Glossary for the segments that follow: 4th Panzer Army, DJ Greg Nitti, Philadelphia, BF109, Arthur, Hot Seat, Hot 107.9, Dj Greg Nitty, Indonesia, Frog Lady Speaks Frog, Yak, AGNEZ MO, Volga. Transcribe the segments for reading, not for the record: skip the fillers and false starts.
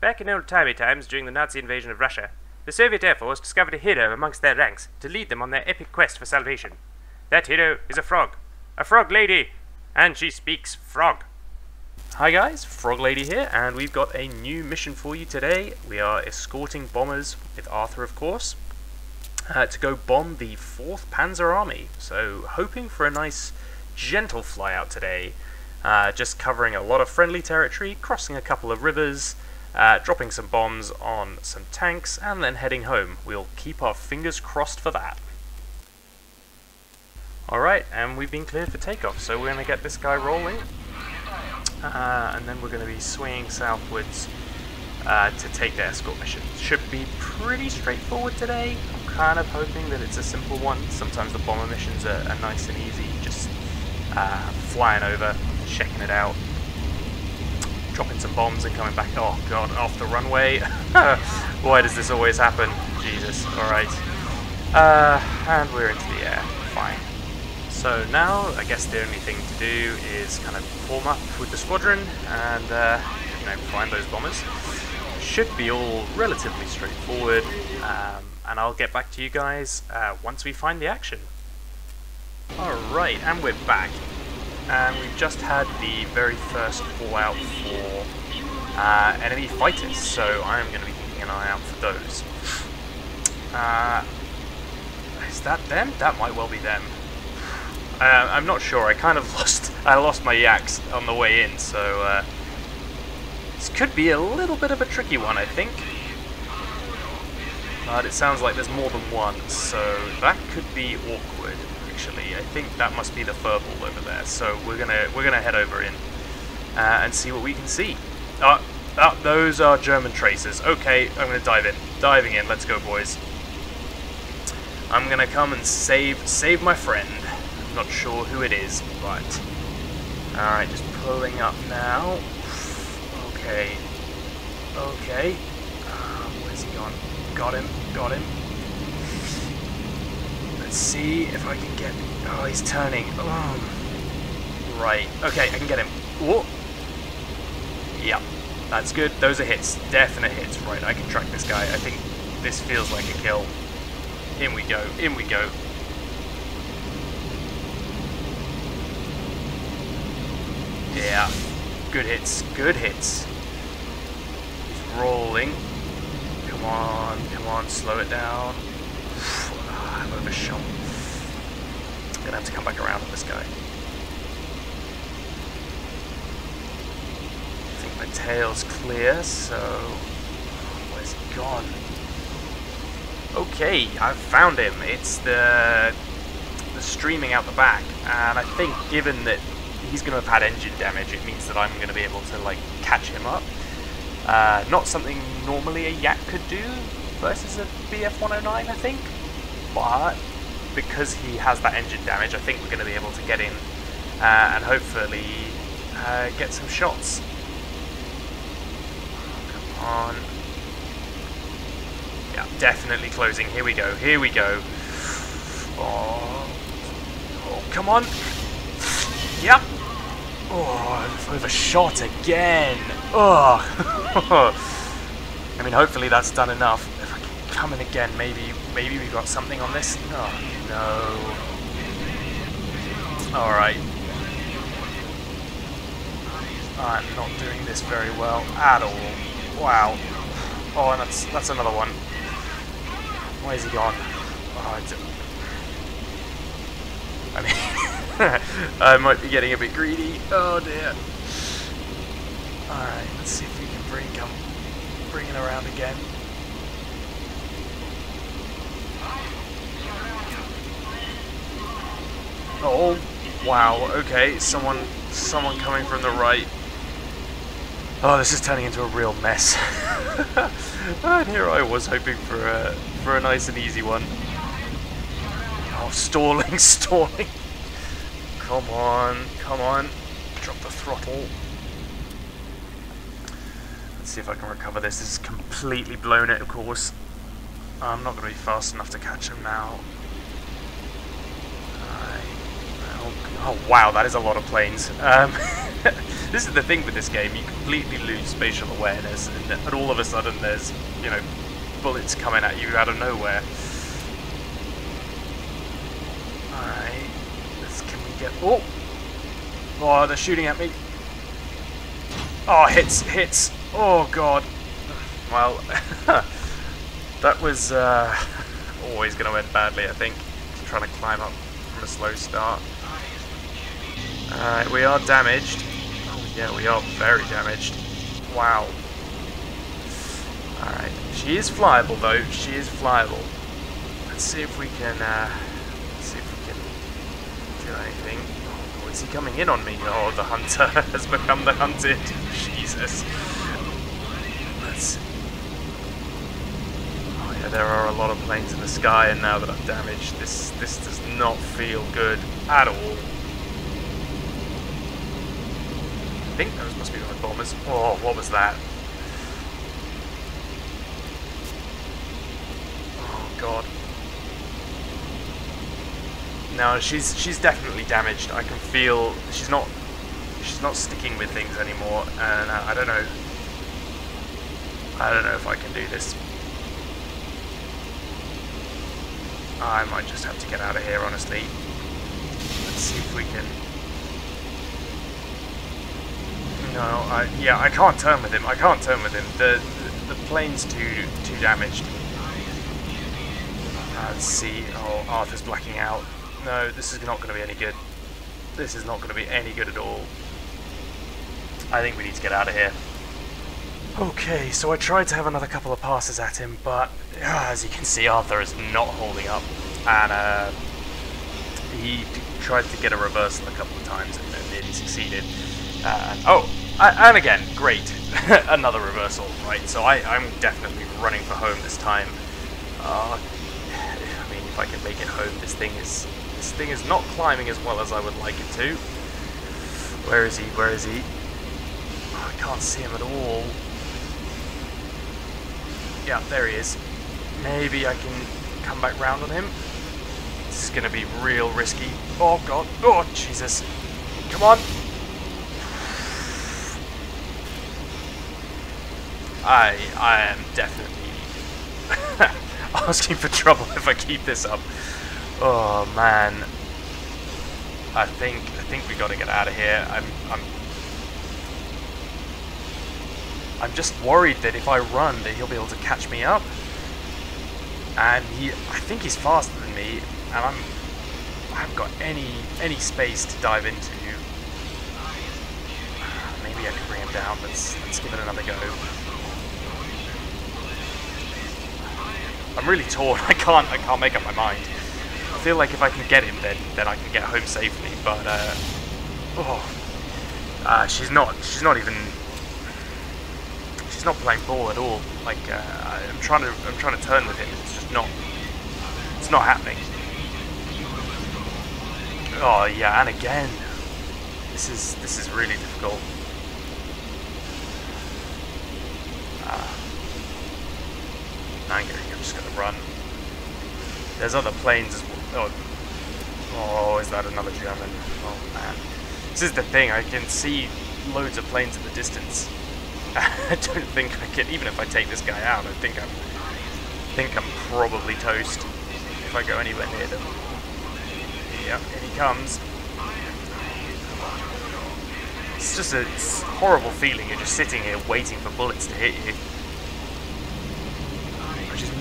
Back in old-timey times during the Nazi invasion of Russia, the Soviet Air Force discovered a hero amongst their ranks to lead them on their epic quest for salvation. That hero is a frog. A frog lady! And she speaks frog! Hi guys, Frog Lady here, and we've got a new mission for you today. We are escorting bombers, with Arthur of course, to go bomb the 4th Panzer Army. So, hoping for a nice, gentle flyout today. Just covering a lot of friendly territory, crossing a couple of rivers, dropping some bombs on some tanks, and then heading home. We'll keep our fingers crossed for that. Alright, and we've been cleared for takeoff, so we're going to get this guy rolling. And then we're going to be swinging southwards to take the escort mission. Should be pretty straightforward today. I'm kind of hoping that it's a simple one. Sometimes the bomber missions are nice and easy, just flying over, checking it out, dropping some bombs and coming back. Oh god, off the runway. Why does this always happen? Jesus, alright. And we're into the air. Fine. So now, I guess the only thing to do is kind of form up with the squadron and, you know, find those bombers. Should be all relatively straightforward, and I'll get back to you guys once we find the action. Alright, and we're back. And we've just had the very first fallout for enemy fighters, so I'm going to be keeping an eye out for those. Is that them? That might well be them. I'm not sure. I kind of lost my yaks on the way in, so this could be a little bit of a tricky one, I think. But it sounds like there's more than one, so that could be awkward. Actually, I think that must be the furball over there. So we're gonna head over in and see what we can see. Those are German tracers. Okay, I'm gonna dive in. Diving in. Let's go, boys. I'm gonna come and save my friend. Not sure who it is, but... Alright, just pulling up now. Okay. Okay. Where's he gone? Got him. Got him. Let's see if I can get... Oh, he's turning. Oh. Right. Okay, I can get him. Whoa. Yeah. That's good. Those are hits. Definite hits. Right, I can track this guy. I think this feels like a kill. In we go. In we go. Yeah, good hits, good hits. He's rolling. Come on, come on, slow it down. I'm overshot. I'm gonna have to come back around on this guy. I think my tail's clear, so... Where's he gone? Okay, I've found him. It's the streaming out the back, and I think given that he's going to have had engine damage, it means that I'm going to be able to, like, catch him up. Not something normally a Yak could do versus a BF109, I think. But because he has that engine damage, I think we're going to be able to get in and hopefully get some shots. Come on. Yeah, definitely closing. Here we go. Here we go. Oh, oh come on. Yep. Oh, I've overshot again. Oh. I mean, hopefully that's done enough. If I can come in again, maybe we've got something on this. Oh, no. Alright. I'm not doing this very well at all. Wow. Oh, and that's another one. Where's he gone? Oh, I mean... I might be getting a bit greedy. Oh dear. Alright, let's see if we can bring it around again. Oh wow, okay, someone coming from the right. Oh, this is turning into a real mess. And here I was hoping for a nice and easy one. Oh, stalling. Come on, come on. Drop the throttle. Let's see if I can recover this. This is completely blown it, of course. I'm not going to be fast enough to catch him now. Oh, wow, that is a lot of planes. This is the thing with this game, you completely lose spatial awareness, and all of a sudden there's, you know, bullets coming at you out of nowhere. Alright, can we get... Oh! Oh, they're shooting at me. Oh, hits. Oh, God. Well, that was always going to end badly, I think. I'm trying to climb up from a slow start. We are damaged. Oh, yeah, we are very damaged. Wow. Alright, she is flyable, though. She is flyable. Let's see if we can, do anything. Is he coming in on me? Oh, the hunter has become the hunted. Jesus. Let's... Oh yeah, there are a lot of planes in the sky, and now that I'm damaged, this does not feel good at all. I think those must be my bombers. Oh, what was that? Oh God. No, she's definitely damaged. I can feel she's not sticking with things anymore, and I don't know if I can do this. I might just have to get out of here, honestly. Let's see if we can. No, I can't turn with him. The plane's too damaged. Let's see. Oh, Arthur's blacking out. No, this is not going to be any good. This is not going to be any good at all. I think we need to get out of here. Okay, so I tried to have another couple of passes at him, but as you can see, Arthur is not holding up. And he tried to get a reversal a couple of times and nearly succeeded. And again, great. Another reversal, right? So I'm definitely running for home this time. I mean, if I can make it home, this thing is not climbing as well as I would like it to. Where is he? Where is he? Oh, I can't see him at all. Yeah, there he is. Maybe I can come back round on him. This is going to be real risky. Oh, God. Oh, Jesus. Come on. I am definitely asking for trouble if I keep this up. Oh man, I think we got to get out of here. I'm just worried that if I run, that he'll be able to catch me up. And I think he's faster than me, and I haven't got any space to dive into. Maybe I can bring him down. Let's give it another go. I'm really torn. I can't make up my mind. I feel like if I can get him, then I can get home safely. But she's not playing ball at all. Like I'm trying to turn with him. It's just not happening. Oh yeah, and again, this is really difficult. I'm just going to run. There's other planes as well. Oh, is that another German? Oh, man. This is the thing. I can see loads of planes in the distance. I don't think I can... Even if I take this guy out, I think I'm probably toast if I go anywhere near them. Yep, here he comes. It's just a horrible feeling. You're just sitting here waiting for bullets to hit you.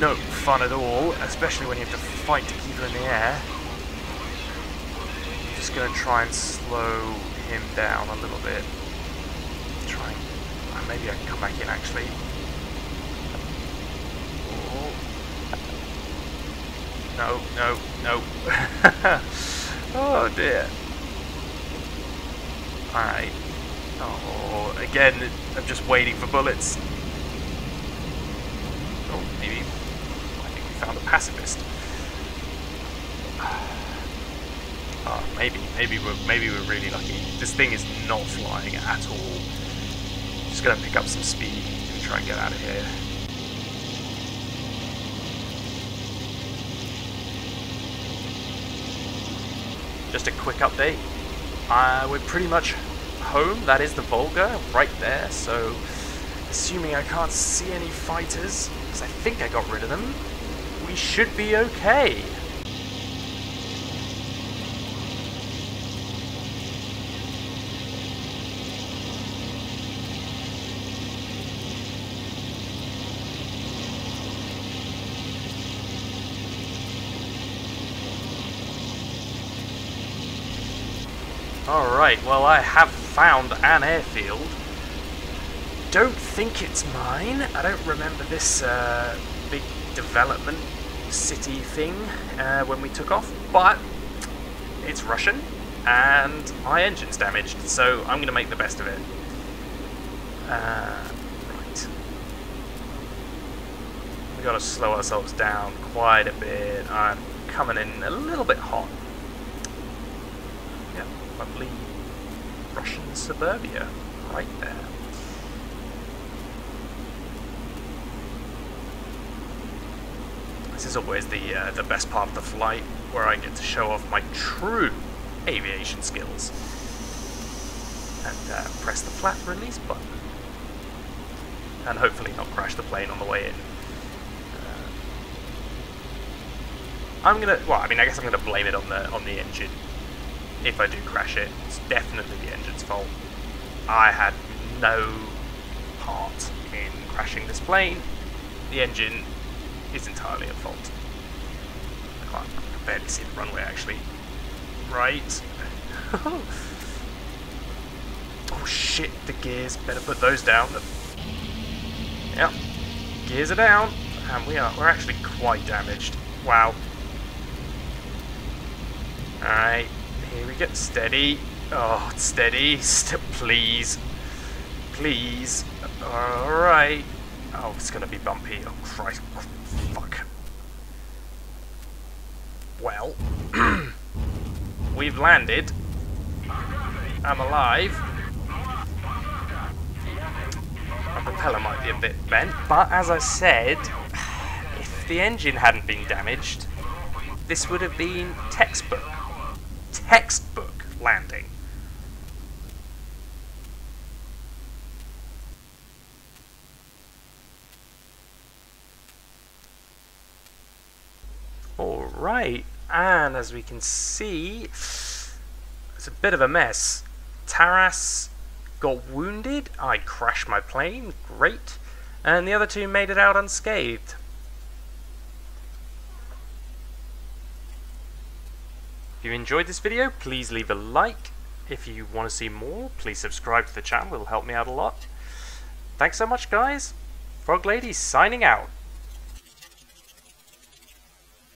No fun at all, especially when you have to fight to keep him in the air. I'm just going to try and slow him down a little bit. Maybe I can come back in actually. Oh. No. Oh dear. Alright. Oh, again, I'm just waiting for bullets. Oh, maybe. Found a pacifist. Oh, maybe we're really lucky. This thing is not flying at all. Just gonna pick up some speed and try and get out of here. Just a quick update. We're pretty much home, that is the Volga, right there, so assuming I can't see any fighters, because I think I got rid of them, we should be okay. Alright, well I have found an airfield. Don't think it's mine. I don't remember this big development city thing when we took off, but it's Russian and my engine's damaged, so I'm going to make the best of it. Right. We've got to slow ourselves down quite a bit. I'm coming in a little bit hot. Lovely Russian suburbia, right there. This is always the best part of the flight, where I get to show off my true aviation skills. And press the flap release button. And hopefully not crash the plane on the way in. I'm gonna, well, I mean, I guess I'm gonna blame it on the engine. If I do crash it, it's definitely the engine's fault. I had no part in crashing this plane. The engine is entirely at fault. I can barely see the runway, actually. Right. Oh shit, the gears. Better put those down. Yep. Gears are down. And we're actually quite damaged. Wow. Alright. Here we get steady. Oh, steady. Please. Please. Alright. Oh, it's going to be bumpy. Oh, Christ. Fuck. Well. We've landed. I'm alive. My propeller might be a bit bent, but as I said, if the engine hadn't been damaged, this would have been textbook. Textbook landing. Alright, and as we can see, it's a bit of a mess. Taras got wounded, I crashed my plane, great, and the other two made it out unscathed. If you enjoyed this video, please leave a like. If you want to see more, please subscribe to the channel, it'll help me out a lot. Thanks so much guys, Frog Lady signing out.